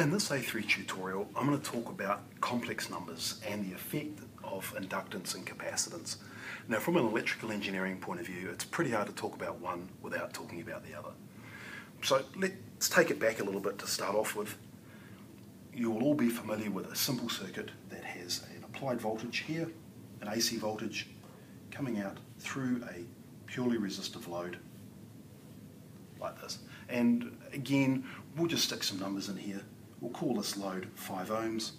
In this A3 tutorial, I'm going to talk about complex numbers and the effect of inductance and capacitance. Now, from an electrical engineering point of view, it's pretty hard to talk about one without talking about the other. So let's take it back a little bit to start off with. You will all be familiar with a simple circuit that has an applied voltage here, an AC voltage coming out through a purely resistive load like this. And again, we'll just stick some numbers in here. We'll call this load 5 ohms,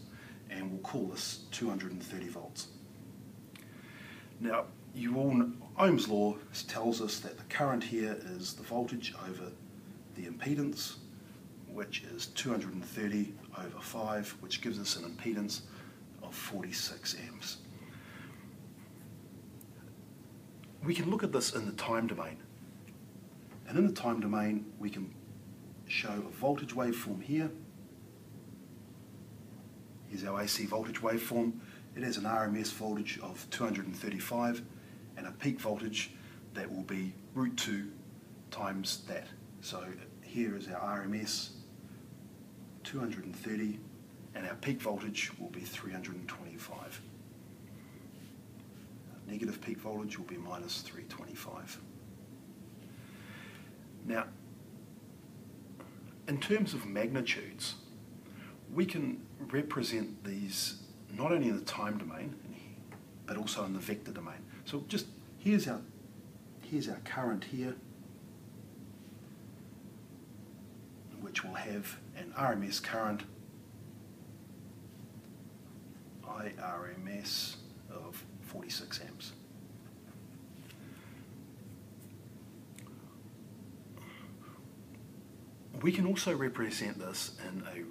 and we'll call this 230 volts. Now, Ohm's Law tells us that the current here is the voltage over the impedance, which is 230 over 5, which gives us an impedance of 46 amps. We can look at this in the time domain. And in the time domain, we can show a voltage waveform here. Here's our AC voltage waveform. It has an RMS voltage of 235 and a peak voltage that will be root 2 times that. So here is our RMS 230 and our peak voltage will be 325. Negative peak voltage will be minus 325. Now, in terms of magnitudes, we can represent these not only in the time domain, but also in the vector domain. So just here's our current here, which will have an RMS current, IRMS of 46 amps. We can also represent this in a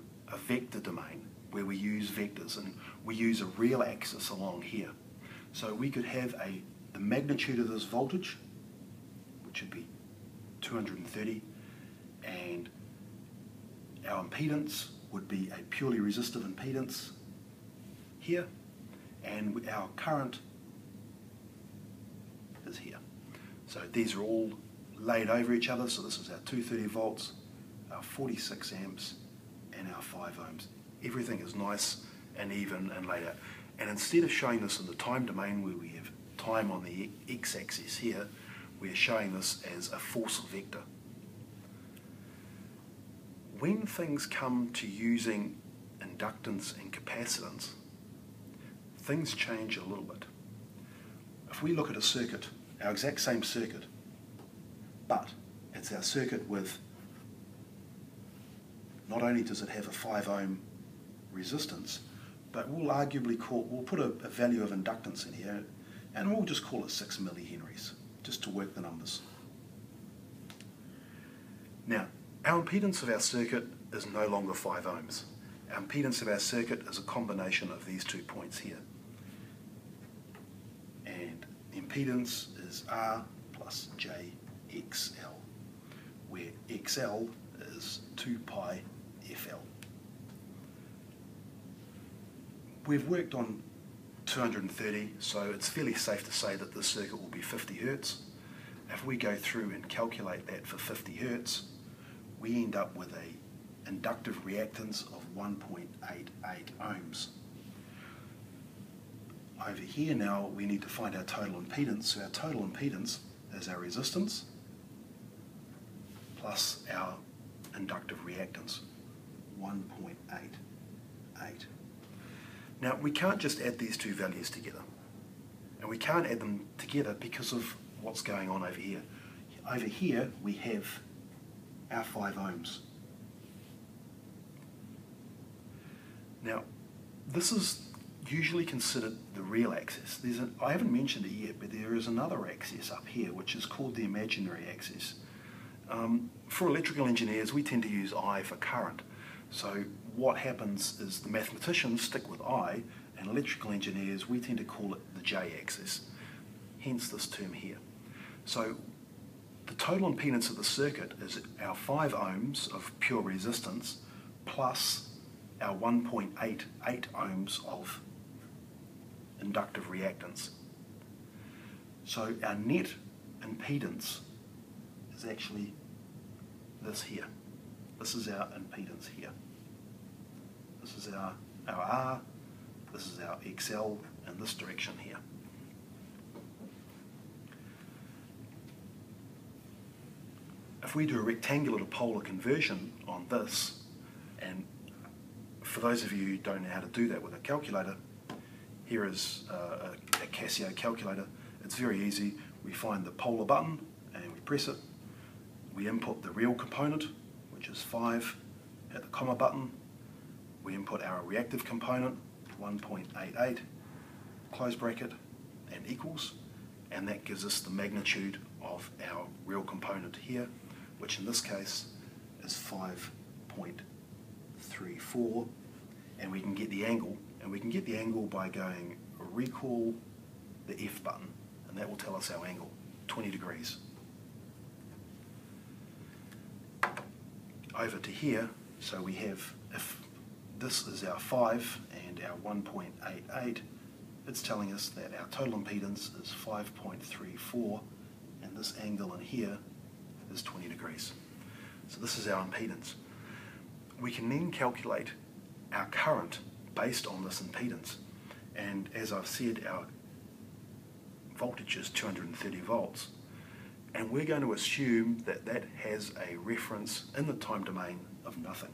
vector domain where we use vectors and we use a real axis along here. So we could have the magnitude of this voltage, which would be 230, and our impedance would be a purely resistive impedance here, and our current is here. So these are all laid over each other, so this is our 230 volts, our 46 amps and our 5 ohms. Everything is nice and even and laid out. And instead of showing this in the time domain where we have time on the x-axis here, we're showing this as a force vector. When things come to using inductance and capacitance, things change a little bit. If we look at a circuit, our exact same circuit, but it's our circuit with not only does it have a 5 ohm resistance, but we'll put a value of inductance in here, and we'll just call it 6 millihenries, just to work the numbers. Now, our impedance of our circuit is no longer 5 ohms. Our impedance of our circuit is a combination of these two points here. And the impedance is R plus JXL, where XL is 2 pi FL. We've worked on 230, so it's fairly safe to say that this circuit will be 50 Hertz. If we go through and calculate that for 50 Hertz, we end up with an inductive reactance of 1.88 ohms. Over here now, we need to find our total impedance. So our total impedance is our resistance plus our inductive reactance, 1.88. Now, we can't just add these two values together. And we can't add them together because of what's going on over here. Over here, we have our 5 ohms. Now, this is usually considered the real axis. I haven't mentioned it yet, but there is another axis up here, which is called the imaginary axis. For electrical engineers, we tend to use I for current. So what happens is the mathematicians stick with I, and electrical engineers, we tend to call it the j-axis, hence this term here. So the total impedance of the circuit is our 5 ohms of pure resistance plus our 1.88 ohms of inductive reactance. So our net impedance is actually this here. This is our impedance here. is our R, this is our XL in this direction here. If we do a rectangular to polar conversion on this, and for those of you who don't know how to do that with a calculator, here is a Casio calculator. It's very easy. We find the polar button and we press it. We input the real component, which is 5, hit the comma button. We input our reactive component, 1.88, close bracket, and equals. And that gives us the magnitude of our real component here, which in this case is 5.34, and we can get the angle, and we can get the angle by going recall the F button, and that will tell us our angle, 20 degrees. Over to here, so we have, if this is our 5 and our 1.88, it's telling us that our total impedance is 5.34, and this angle in here is 20 degrees. So this is our impedance. We can then calculate our current based on this impedance, and as I've said, our voltage is 230 volts, and we're going to assume that that has a reference in the time domain of nothing.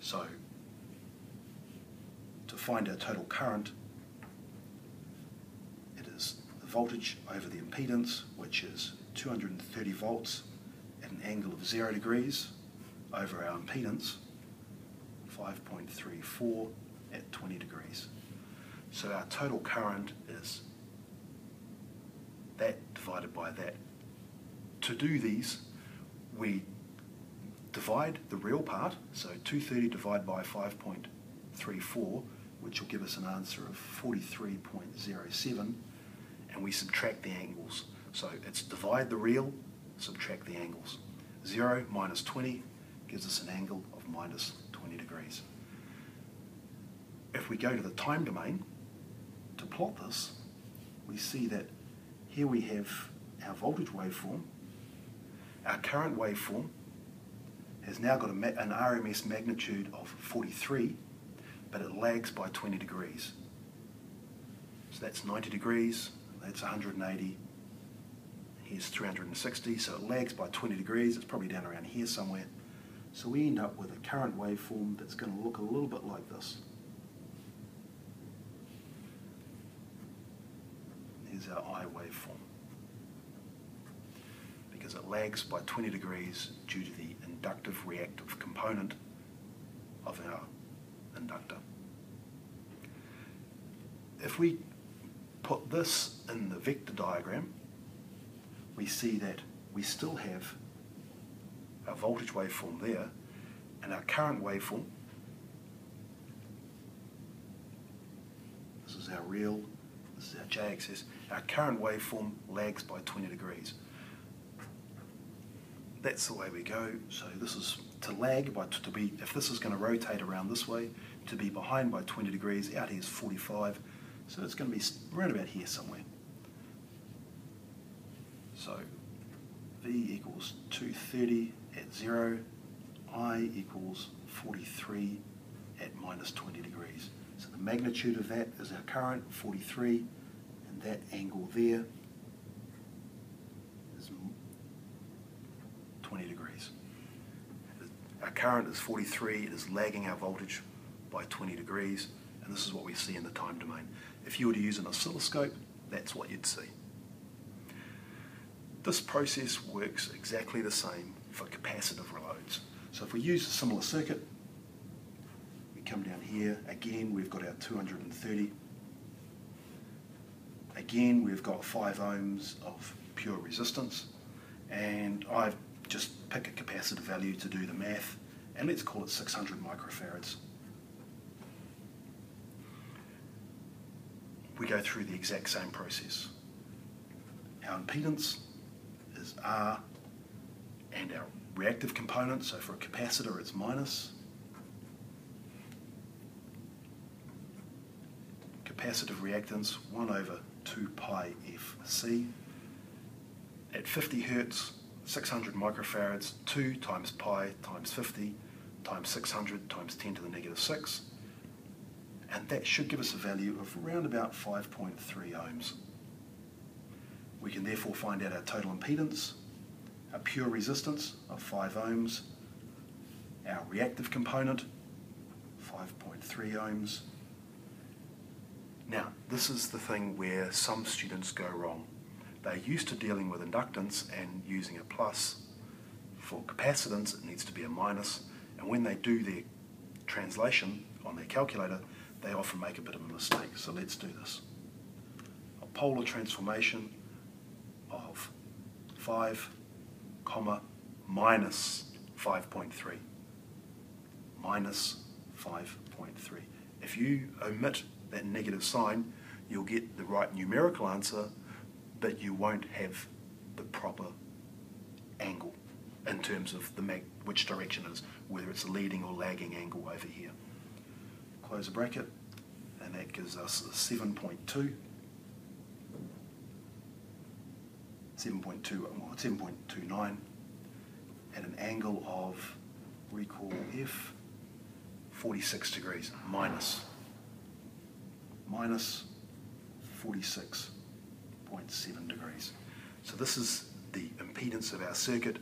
So to find our total current, it is the voltage over the impedance, which is 230 volts at an angle of 0 degrees, over our impedance, 5.34 at 20 degrees. So our total current is that divided by that. To do these, we divide the real part, so 230 divided by 5.34, which will give us an answer of 43.07, and we subtract the angles. So it's divide the real, subtract the angles. 0 minus 20 gives us an angle of minus 20 degrees. If we go to the time domain to plot this, we see that here we have our voltage waveform. Our current waveform has now got an RMS magnitude of 43, but it lags by 20 degrees. So that's 90 degrees, that's 180, here's 360, so it lags by 20 degrees, it's probably down around here somewhere. So we end up with a current waveform that's going to look a little bit like this. There's our I waveform, because it lags by 20 degrees due to the inductive reactive component of our inductor. If we put this in the vector diagram, we see that we still have our voltage waveform there, and our current waveform, this is our real, this is our j-axis, our current waveform lags by 20 degrees. That's the way we go. So this is to lag, if this is going to rotate around this way, to be behind by 20 degrees, out here is 45, so it's going to be right about here somewhere. So V equals 230 at 0, I equals 43 at minus 20 degrees. So the magnitude of that is our current, 43, and that angle there is 20 degrees. Our current is 43, it is lagging our voltage by 20 degrees, and this is what we see in the time domain. If you were to use an oscilloscope, that's what you'd see. This process works exactly the same for capacitive loads. So if we use a similar circuit, we come down here, again we've got our 230. Again we've got 5 ohms of pure resistance, and I've just picked a capacitor value to do the math, and let's call it 600 microfarads. We go through the exact same process. Our impedance is R, and our reactive component, so for a capacitor it's minus. Capacitive reactance 1 over 2 pi Fc. At 50 hertz, 600 microfarads, 2 times pi times 50 times 600 times 10 to the negative 6 and that should give us a value of around about 5.3 ohms. We can therefore find out our total impedance, our pure resistance of 5 ohms, our reactive component, 5.3 ohms. Now, this is the thing where some students go wrong. They're used to dealing with inductance and using a plus. For capacitance, it needs to be a minus, and when they do their translation on their calculator, they often make a bit of a mistake. So let's do this. A polar transformation of 5, minus 5.3. Minus 5.3. If you omit that negative sign, you'll get the right numerical answer, but you won't have the proper angle in terms of the which direction it is, whether it's a leading or lagging angle over here. Close a bracket, and that gives us a 7.2. 7.2, well, 7.29 at an angle of, recall F, 46 degrees, minus 46.7 degrees. So this is the impedance of our circuit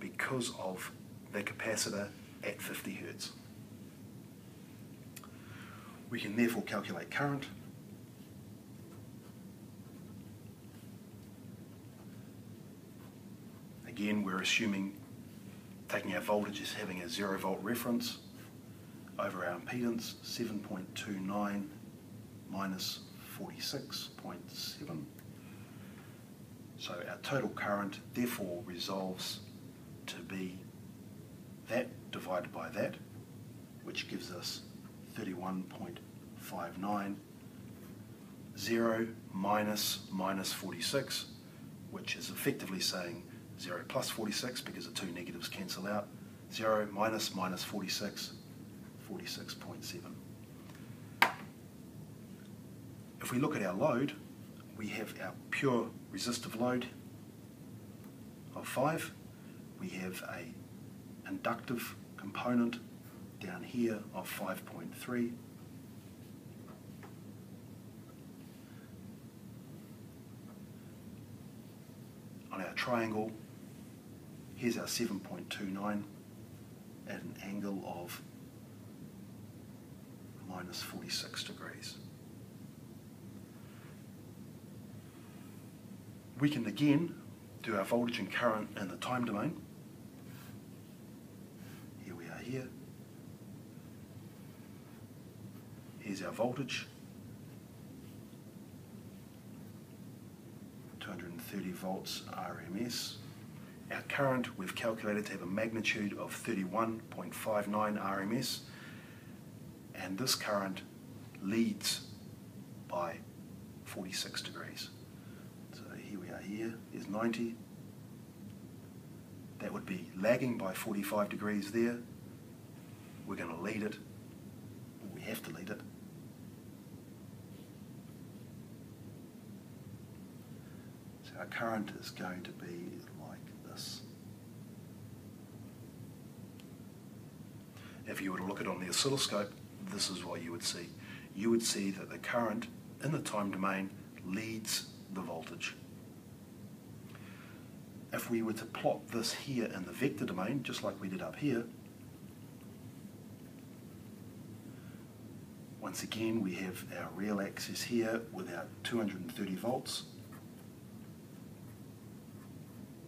because of the capacitor at 50 Hertz. We can therefore calculate current. Again, we're assuming, taking our voltage as having a 0 volt reference over our impedance, 7.29 minus 46.7. So our total current therefore resolves to be that divided by that, which gives us 31.59. 0 minus 46, which is effectively saying 0 plus 46 because the two negatives cancel out. 0 minus 46, 46.7. If we look at our load, we have our pure resistive load of 5. We have an inductive component down here of 5.3. On our triangle, here's our 7.29 at an angle of minus 46 degrees. We can again do our voltage and current in the time domain. Here we are here. Here's our voltage. 230 volts RMS. Our current we've calculated to have a magnitude of 31.59 RMS. And this current leads by 46 degrees. Here we are here, is 90. That would be lagging by 45 degrees there. We're going to lead it. We have to lead it. So our current is going to be like this. If you were to look at it on the oscilloscope, this is what you would see. You would see that the current in the time domain leads the voltage. If we were to plot this here in the vector domain, just like we did up here, once again we have our real axis here with our 230 volts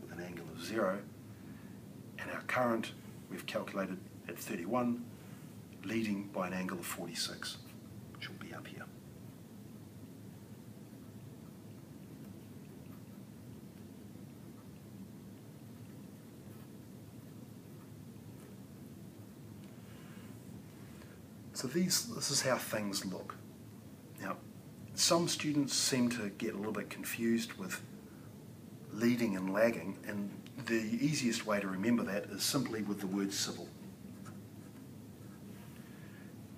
with an angle of 0, and our current we've calculated at 31, leading by an angle of 46, which will be up here. So this is how things look. Now, some students seem to get a little bit confused with leading and lagging, and the easiest way to remember that is simply with the word civil.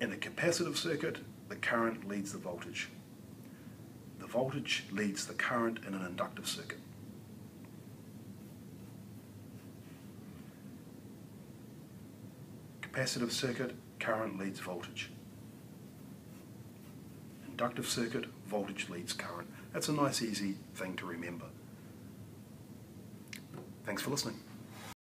In a capacitive circuit, the current leads the voltage. The voltage leads the current in an inductive circuit. Capacitive circuit, current leads voltage. inductive circuit, voltage leads current. That's a nice, easy thing to remember. Thanks for listening.